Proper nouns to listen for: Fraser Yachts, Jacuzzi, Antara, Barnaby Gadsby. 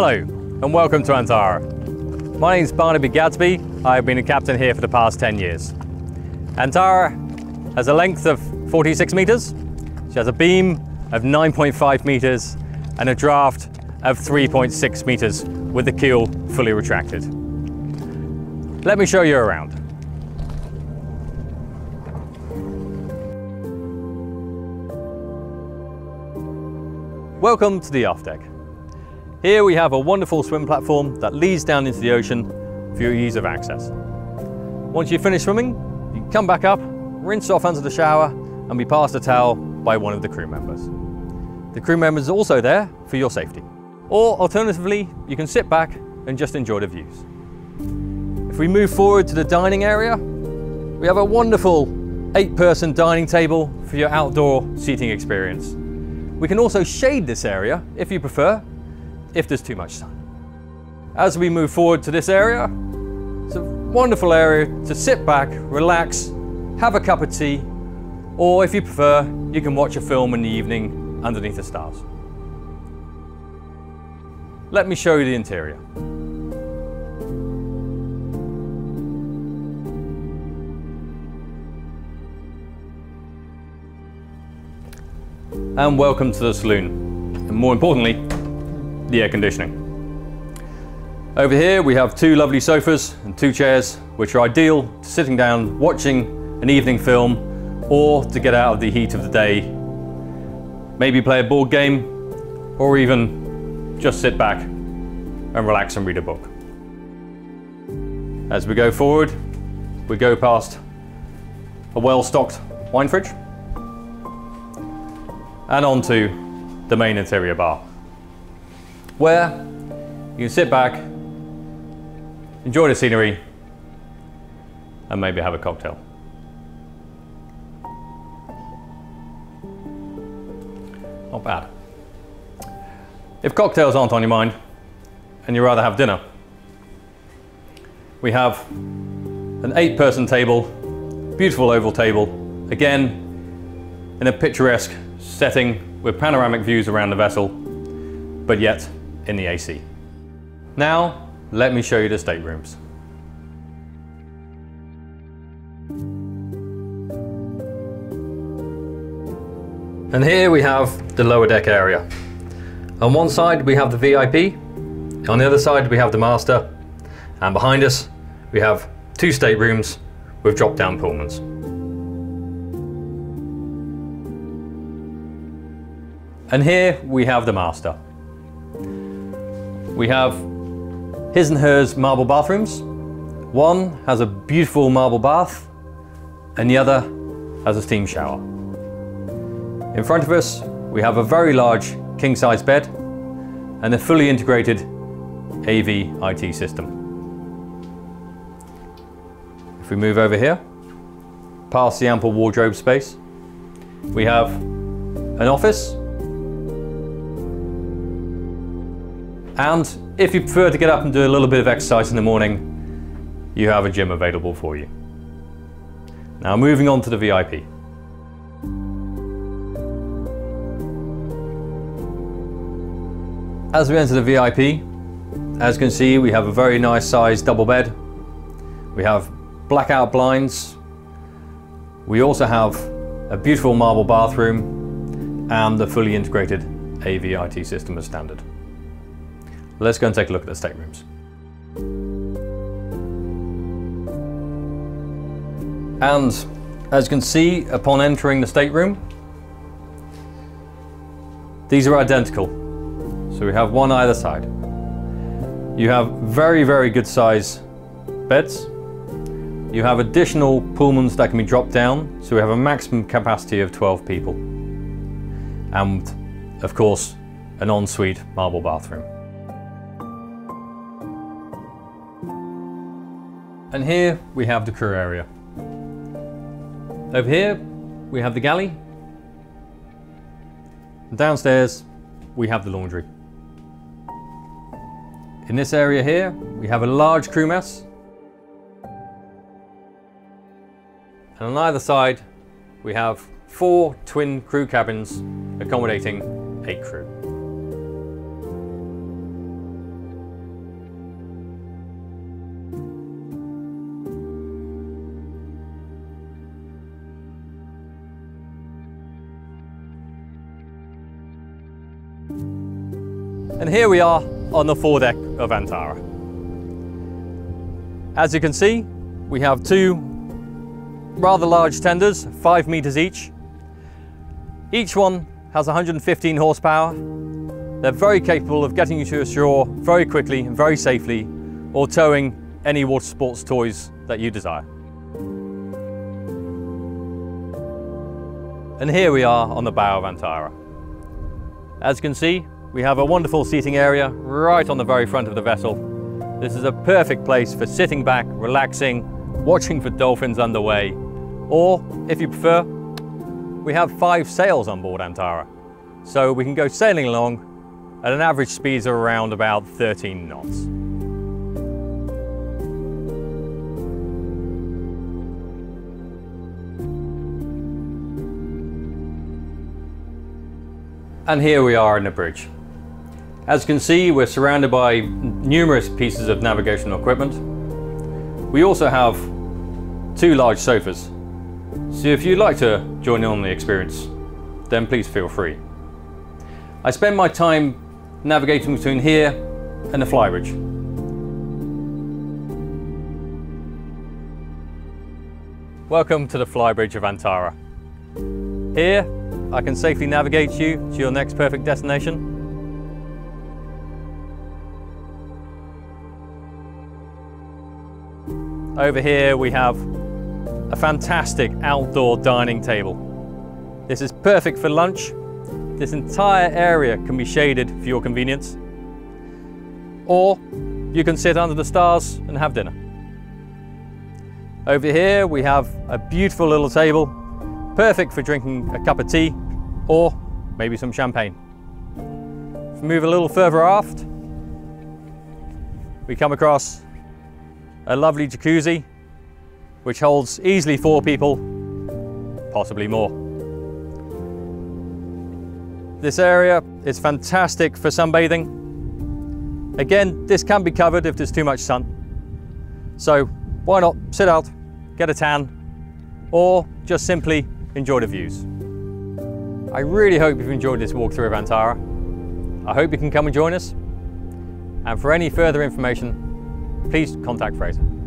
Hello and welcome to Antara. My name is Barnaby Gadsby. I have been a captain here for the past 10 years. Antara has a length of 46 metres, she has a beam of 9.5 metres and a draft of 3.6 metres with the keel fully retracted. Let me show you around. Welcome to the aft deck. Here we have a wonderful swim platform that leads down into the ocean for your ease of access. Once you finish swimming, you can come back up, rinse off under the shower and be passed a towel by one of the crew members. The crew member is also there for your safety. Or alternatively, you can sit back and just enjoy the views. If we move forward to the dining area, we have a wonderful 8-person dining table for your outdoor seating experience. We can also shade this area, if you prefer, if there's too much sun. As we move forward to this area, it's a wonderful area to sit back, relax, have a cup of tea, or if you prefer, you can watch a film in the evening underneath the stars. Let me show you the interior. And welcome to the saloon, and more importantly, the air conditioning. Over here we have two lovely sofas and two chairs, which are ideal to sitting down, watching an evening film, or to get out of the heat of the day, maybe play a board game, or even just sit back and relax and read a book. As we go forward, we go past a well-stocked wine fridge, and onto the main interior bar, where you can sit back, enjoy the scenery, and maybe have a cocktail. Not bad. If cocktails aren't on your mind, and you'd rather have dinner, we have an 8-person table, beautiful oval table, again, in a picturesque setting with panoramic views around the vessel, but yet in the AC. Now, let me show you the staterooms. And here we have the lower deck area. On one side, we have the VIP. On the other side, we have the master. And behind us, we have two staterooms with drop-down Pullmans. And here we have the master. We have his and hers marble bathrooms. One has a beautiful marble bath and the other has a steam shower. In front of us, we have a very large king-size bed and a fully integrated AV/IT system. If we move over here, past the ample wardrobe space, we have an office. And if you prefer to get up and do a little bit of exercise in the morning, you have a gym available for you. Now moving on to the VIP. As we enter the VIP, as you can see, we have a very nice sized double bed. We have blackout blinds. We also have a beautiful marble bathroom and the fully integrated AV/IT system as standard. Let's go and take a look at the staterooms. And as you can see, upon entering the stateroom, these are identical. So we have one either side. You have very, very good size beds. You have additional Pullmans that can be dropped down. So we have a maximum capacity of 12 people. And of course, an ensuite marble bathroom. And here we have the crew area. Over here we have the galley. And downstairs we have the laundry. In this area here we have a large crew mess. And on either side we have 4 twin crew cabins accommodating 8 crew. And here we are on the foredeck of Antara. As you can see, we have two rather large tenders, 5 meters each. Each one has 115 horsepower. They're very capable of getting you to shore very quickly and very safely, or towing any water sports toys that you desire. And here we are on the bow of Antara. As you can see, we have a wonderful seating area right on the very front of the vessel. This is a perfect place for sitting back, relaxing, watching for dolphins underway, or if you prefer, we have 5 sails on board Antara. So we can go sailing along at an average speed of around about 13 knots. And here we are in the bridge. As you can see, we're surrounded by numerous pieces of navigational equipment. We also have 2 large sofas. So if you'd like to join in on the experience, then please feel free. I spend my time navigating between here and the flybridge. Welcome to the flybridge of Antara. Here, I can safely navigate you to your next perfect destination. Over here we have a fantastic outdoor dining table. This is perfect for lunch. This entire area can be shaded for your convenience. Or you can sit under the stars and have dinner. Over here we have a beautiful little table, perfect for drinking a cup of tea or maybe some champagne. If we move a little further aft, we come across a lovely jacuzzi which holds easily 4 people, possibly more. This area is fantastic for sunbathing. Again, this can be covered if there's too much sun. So why not sit out, get a tan, or just simply enjoy the views. I really hope you've enjoyed this walkthrough of Antara. I hope you can come and join us. And for any further information, please contact Fraser.